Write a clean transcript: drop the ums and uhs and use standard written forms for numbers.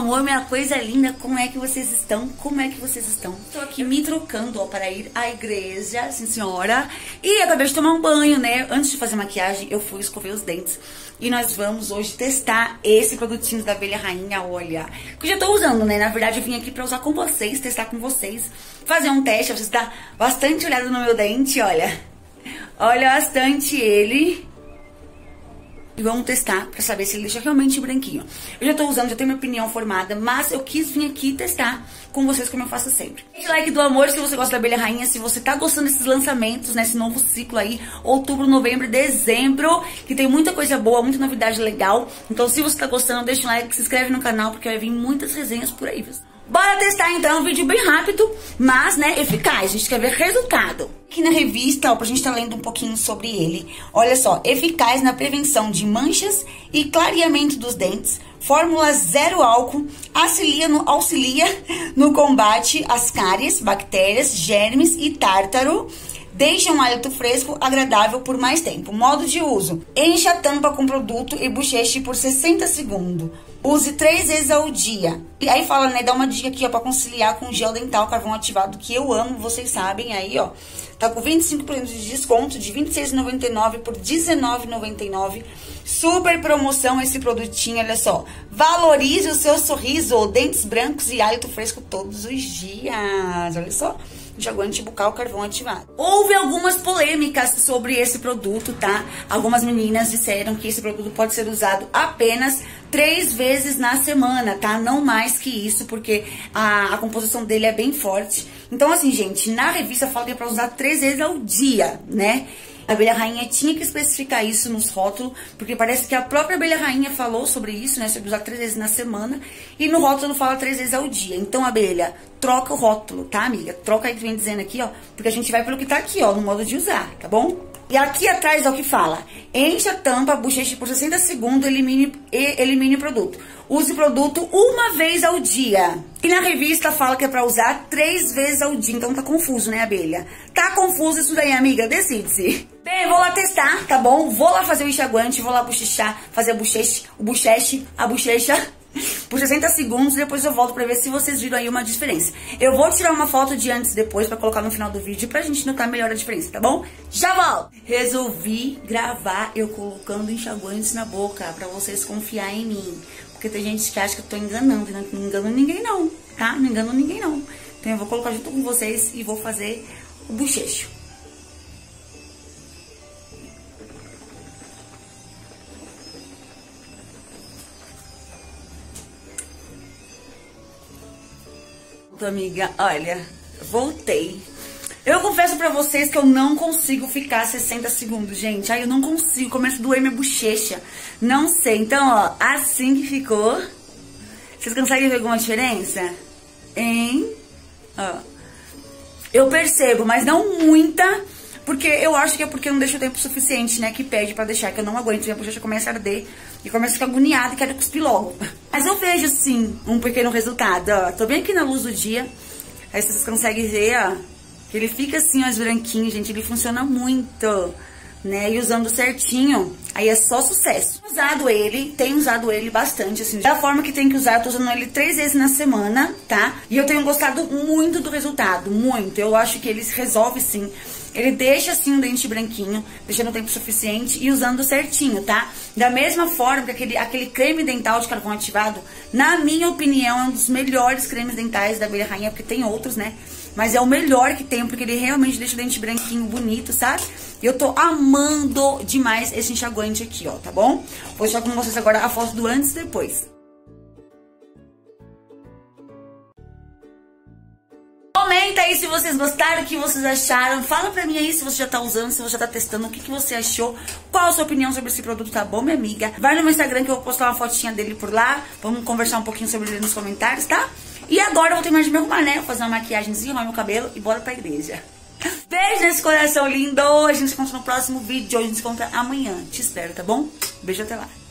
amor, minha coisa linda, como é que vocês estão? Como é que vocês estão? Estou aqui me trocando, ó, para ir à igreja, sim senhora. E acabei de tomar um banho, né? Antes de fazer maquiagem, eu fui escover os dentes. E nós vamos hoje testar esse produtinho da Abelha Rainha, olha. Que eu já tô usando, né? Na verdade, eu vim aqui pra usar com vocês, testar com vocês. Fazer um teste, vocês dão bastante olhada no meu dente, olha. Olha bastante ele. E vamos testar pra saber se ele deixa realmente branquinho. Eu já tô usando, já tenho minha opinião formada, mas eu quis vir aqui testar com vocês como eu faço sempre. Deixa o like do amor se você gosta da Abelha Rainha, se você tá gostando desses lançamentos, nesse novo ciclo aí, outubro, novembro, dezembro, que tem muita coisa boa, muita novidade legal. Então se você tá gostando, deixa um like, se inscreve no canal, porque vai vir muitas resenhas por aí. Bora testar então, um vídeo bem rápido, mas, né, eficaz. A gente quer ver resultado. Aqui na revista, ó, pra gente tá lendo um pouquinho sobre ele. Olha só, eficaz na prevenção de manchas e clareamento dos dentes. Fórmula zero álcool, auxilia no combate às cáries, bactérias, germes e tártaro. Deixa um hálito fresco, agradável por mais tempo. Modo de uso. Encha a tampa com produto e bocheche por 60 segundos. Use 3 vezes ao dia. E aí fala, né, dá uma dica aqui, ó, pra conciliar com gel dental carvão ativado, que eu amo, vocês sabem, aí, ó. Tá com 25% de desconto, de R$ 26,99 por R$ 19,99. Super promoção esse produtinho, olha só. Valorize o seu sorriso, dentes brancos e hálito fresco todos os dias, olha só. Aguante bucal carvão ativado. Houve algumas polêmicas sobre esse produto, tá? Algumas meninas disseram que esse produto pode ser usado apenas 3 vezes na semana, tá? Não mais que isso, porque a composição dele é bem forte. Então, assim, gente, na revista fala que é pra usar 3 vezes ao dia, né? A Abelha Rainha tinha que especificar isso nos rótulos, porque parece que a própria Abelha Rainha falou sobre isso, né? Sobre usar 3 vezes na semana, e no rótulo fala 3 vezes ao dia. Então, Abelha, troca o rótulo, tá, amiga? Troca aí que vem dizendo aqui, ó, porque a gente vai pelo que tá aqui, ó, no modo de usar, tá bom? E aqui atrás, ó, que fala, encha a tampa, bocheche por 60 segundos, elimine o produto. Use o produto 1 vez ao dia. E na revista fala que é pra usar 3 vezes ao dia, então tá confuso, né, Abelha? Tá confuso isso daí, amiga? Decide-se. Bem, vou lá testar, tá bom? Vou lá fazer o enxaguante, vou lá bochechar, fazer a bochecha, por 60 segundos, depois eu volto pra ver se vocês viram aí uma diferença. Eu vou tirar uma foto de antes e depois pra colocar no final do vídeo pra gente notar melhor a diferença, tá bom? Já volto! Resolvi gravar eu colocando enxaguantes na boca pra vocês confiar em mim. Porque tem gente que acha que eu tô enganando, né? Não engano ninguém não, tá? Não engano ninguém não. Então eu vou colocar junto com vocês e vou fazer o bochecho. Amiga, olha, voltei. Eu confesso pra vocês que eu não consigo ficar 60 segundos, gente. Ai, eu não consigo, começa a doer minha bochecha. Não sei, então, ó, assim que ficou. Vocês conseguem ver alguma diferença? Hein? Ó. Eu percebo, mas não muita, porque eu acho que é porque eu não deixo o tempo suficiente, né, que pede pra deixar, que eu não aguento, minha bochecha começa a arder e começa a ficar agoniada e quero cuspir logo. Mas eu vejo, sim, um pequeno resultado, ó. Tô bem aqui na luz do dia, aí vocês conseguem ver, ó, que ele fica assim, ó, branquinho, gente, ele funciona muito, né, e usando certinho, aí é só sucesso. Tenho usado ele bastante, assim, da forma que tem que usar, eu tô usando ele 3 vezes na semana, tá? E eu tenho gostado muito do resultado, muito, eu acho que ele resolve, sim. Ele deixa, assim, o dente branquinho, deixando o tempo suficiente e usando certinho, tá? Da mesma forma que aquele creme dental de carvão ativado, na minha opinião, é um dos melhores cremes dentais da Abelha Rainha, porque tem outros, né? Mas é o melhor que tem, porque ele realmente deixa o dente branquinho bonito, sabe? E eu tô amando demais esse enxaguante aqui, ó, tá bom? Vou deixar com vocês agora a foto do antes e depois. Comenta aí se vocês gostaram, o que vocês acharam. Fala pra mim aí se você já tá usando, se você já tá testando, o que que você achou. Qual a sua opinião sobre esse produto, tá bom, minha amiga? Vai no meu Instagram que eu vou postar uma fotinha dele por lá. Vamos conversar um pouquinho sobre ele nos comentários, tá? E agora eu vou terminar de me arrumar, né? Vou fazer uma maquiagemzinha, arrumar meu cabelo e bora pra igreja. Beijo nesse coração lindo. A gente se encontra no próximo vídeo. A gente se encontra amanhã. Te espero, tá bom? Beijo, até lá.